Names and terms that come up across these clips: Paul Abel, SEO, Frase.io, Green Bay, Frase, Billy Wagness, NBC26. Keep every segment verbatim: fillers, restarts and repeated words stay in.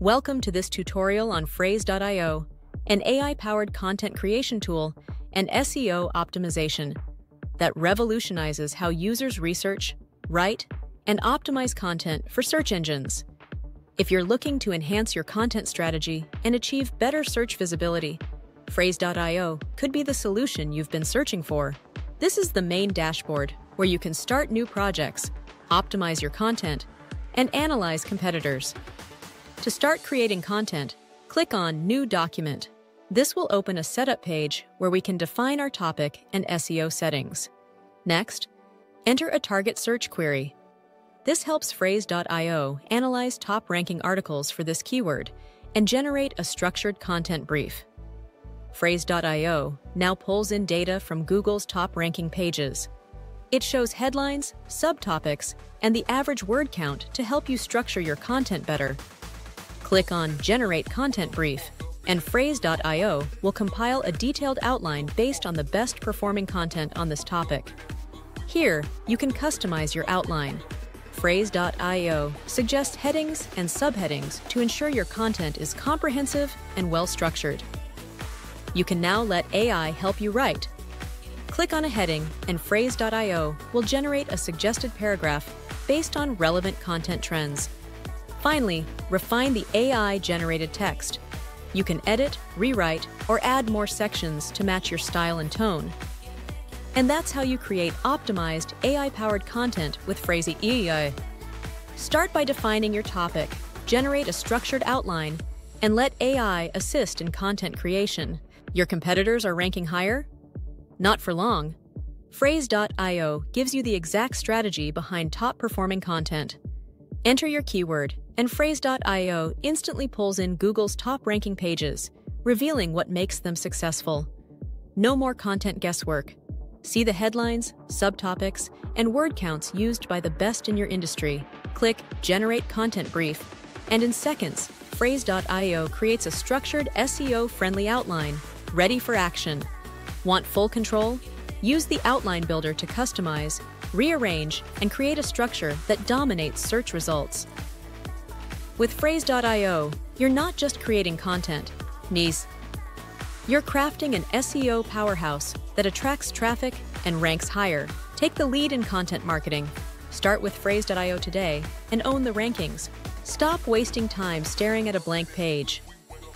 Welcome to this tutorial on Frase dot i o, an A I-powered content creation tool and S E O optimization that revolutionizes how users research, write, and optimize content for search engines. If you're looking to enhance your content strategy and achieve better search visibility, Frase dot i o could be the solution you've been searching for. This is the main dashboard where you can start new projects, optimize your content, and analyze competitors. To start creating content, click on New Document. This will open a setup page where we can define our topic and S E O settings. Next, enter a target search query. This helps Frase dot i o analyze top-ranking articles for this keyword and generate a structured content brief. Frase dot i o now pulls in data from Google's top-ranking pages. It shows headlines, subtopics, and the average word count to help you structure your content better. Click on Generate Content Brief, and Frase dot i o will compile a detailed outline based on the best performing content on this topic. Here, you can customize your outline. Frase dot i o suggests headings and subheadings to ensure your content is comprehensive and well-structured. You can now let A I help you write. Click on a heading, and Frase dot i o will generate a suggested paragraph based on relevant content trends. Finally, refine the A I-generated text. You can edit, rewrite, or add more sections to match your style and tone. And that's how you create optimized, A I-powered content with Frase dot i o. Start by defining your topic, generate a structured outline, and let A I assist in content creation. Your competitors are ranking higher? Not for long. Frase dot i o gives you the exact strategy behind top-performing content. Enter your keyword, and Frase dot i o instantly pulls in Google's top-ranking pages, revealing what makes them successful. No more content guesswork. See the headlines, subtopics, and word counts used by the best in your industry. Click Generate Content Brief, and in seconds, Frase dot i o creates a structured S E O-friendly outline, ready for action. Want full control? Use the Outline Builder to customize, rearrange, and create a structure that dominates search results. With Frase dot i o, you're not just creating content, niece. You're crafting an S E O powerhouse that attracts traffic and ranks higher. Take the lead in content marketing. Start with Frase dot i o today and own the rankings. Stop wasting time staring at a blank page.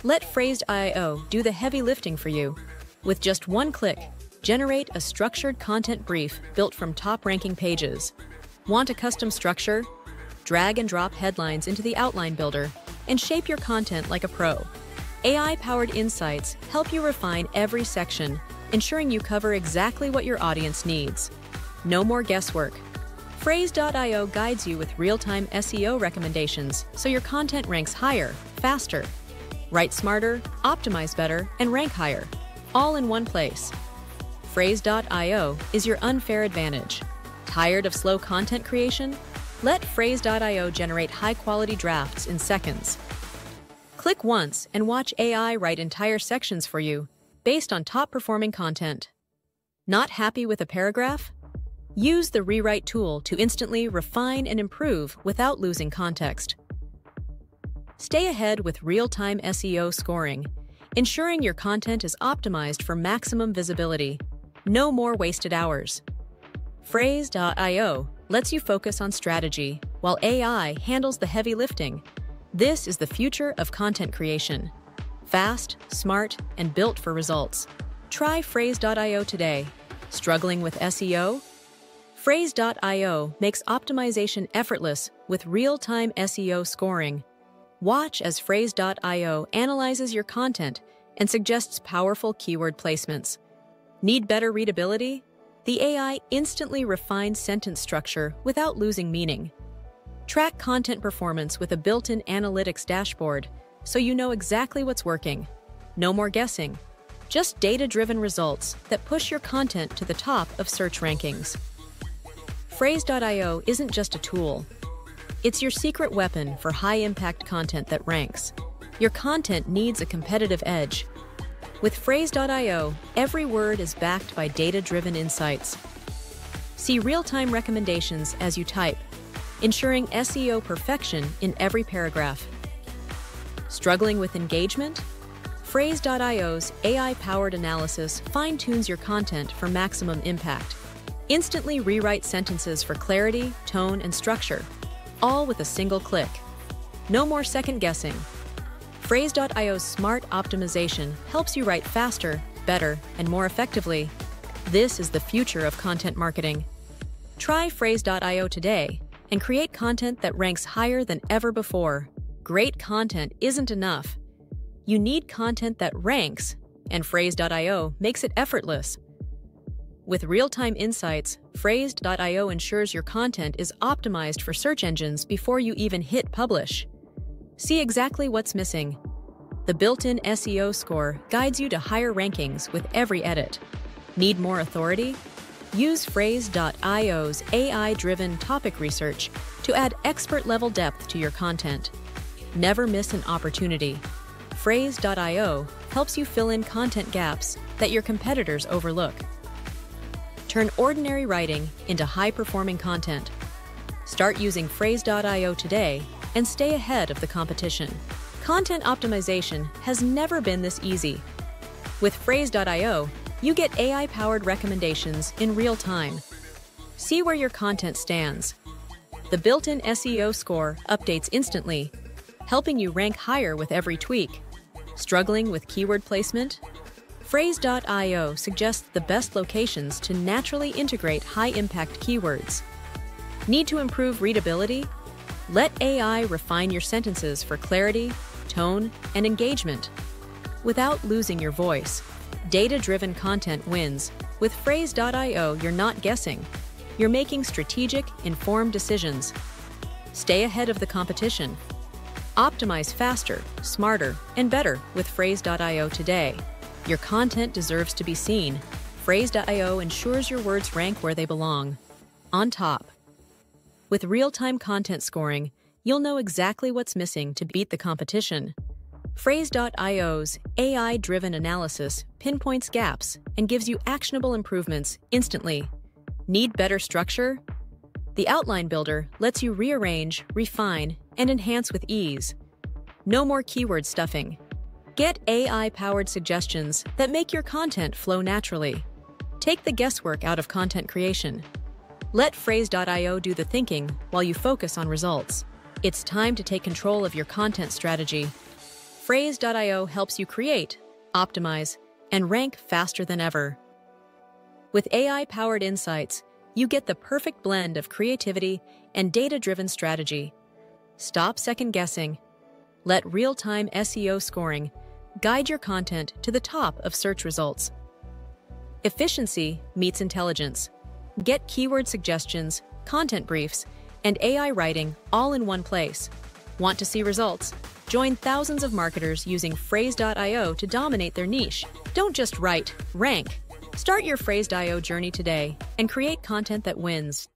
Let Frase dot i o do the heavy lifting for you. With just one click, generate a structured content brief built from top-ranking pages. Want a custom structure? Drag and drop headlines into the Outline Builder and shape your content like a pro. A I-powered insights help you refine every section, ensuring you cover exactly what your audience needs. No more guesswork. Frase dot i o guides you with real-time S E O recommendations so your content ranks higher, faster. Write smarter, optimize better, and rank higher, all in one place. Frase dot i o is your unfair advantage. Tired of slow content creation? Let Frase dot i o generate high-quality drafts in seconds. Click once and watch A I write entire sections for you based on top-performing content. Not happy with a paragraph? Use the Rewrite tool to instantly refine and improve without losing context. Stay ahead with real-time S E O scoring, ensuring your content is optimized for maximum visibility. No more wasted hours. Frase dot i o lets you focus on strategy while A I handles the heavy lifting. This is the future of content creation. Fast, smart, and built for results. Try Frase dot i o today. Struggling with S E O? Frase dot i o makes optimization effortless with real-time S E O scoring. Watch as Frase dot i o analyzes your content and suggests powerful keyword placements. Need better readability? The A I instantly refines sentence structure without losing meaning. Track content performance with a built-in analytics dashboard so you know exactly what's working. No more guessing, just data-driven results that push your content to the top of search rankings. Frase dot i o isn't just a tool. It's your secret weapon for high-impact content that ranks. Your content needs a competitive edge. With Frase dot i o, every word is backed by data-driven insights. See real-time recommendations as you type, ensuring S E O perfection in every paragraph. Struggling with engagement? Frase dot i o's A I-powered analysis fine-tunes your content for maximum impact. Instantly rewrite sentences for clarity, tone, and structure, all with a single click. No more second-guessing. Frase dot i o's smart optimization helps you write faster, better, and more effectively. This is the future of content marketing. Try Frase dot i o today and create content that ranks higher than ever before. Great content isn't enough. You need content that ranks, and Frase dot i o makes it effortless. With real-time insights, Frase dot i o ensures your content is optimized for search engines before you even hit publish. See exactly what's missing. The built-in S E O score guides you to higher rankings with every edit. Need more authority? Use Frase dot i o's A I-driven topic research to add expert-level depth to your content. Never miss an opportunity. Frase dot i o helps you fill in content gaps that your competitors overlook. Turn ordinary writing into high-performing content. Start using Frase dot i o today and stay ahead of the competition. Content optimization has never been this easy. With Frase dot i o, you get A I-powered recommendations in real time. See where your content stands. The built-in S E O score updates instantly, helping you rank higher with every tweak. Struggling with keyword placement? Frase dot i o suggests the best locations to naturally integrate high-impact keywords. Need to improve readability? Let A I refine your sentences for clarity, tone, and engagement without losing your voice. Data-driven content wins. With Frase dot i o, you're not guessing. You're making strategic, informed decisions. Stay ahead of the competition. Optimize faster, smarter, and better with Frase dot i o today. Your content deserves to be seen. Frase dot i o ensures your words rank where they belong, on top. With real-time content scoring, you'll know exactly what's missing to beat the competition. Frase dot i o's A I-driven analysis pinpoints gaps and gives you actionable improvements instantly. Need better structure? The Outline Builder lets you rearrange, refine, and enhance with ease. No more keyword stuffing. Get A I-powered suggestions that make your content flow naturally. Take the guesswork out of content creation. Let Frase dot i o do the thinking while you focus on results. It's time to take control of your content strategy. Frase dot i o helps you create, optimize, and rank faster than ever. With A I-powered insights, you get the perfect blend of creativity and data-driven strategy. Stop second-guessing. Let real-time S E O scoring guide your content to the top of search results. Efficiency meets intelligence. Get keyword suggestions, content briefs, and A I writing all in one place. Want to see results? Join thousands of marketers using Frase dot i o to dominate their niche. Don't just write, rank. Start your Frase dot i o journey today and create content that wins.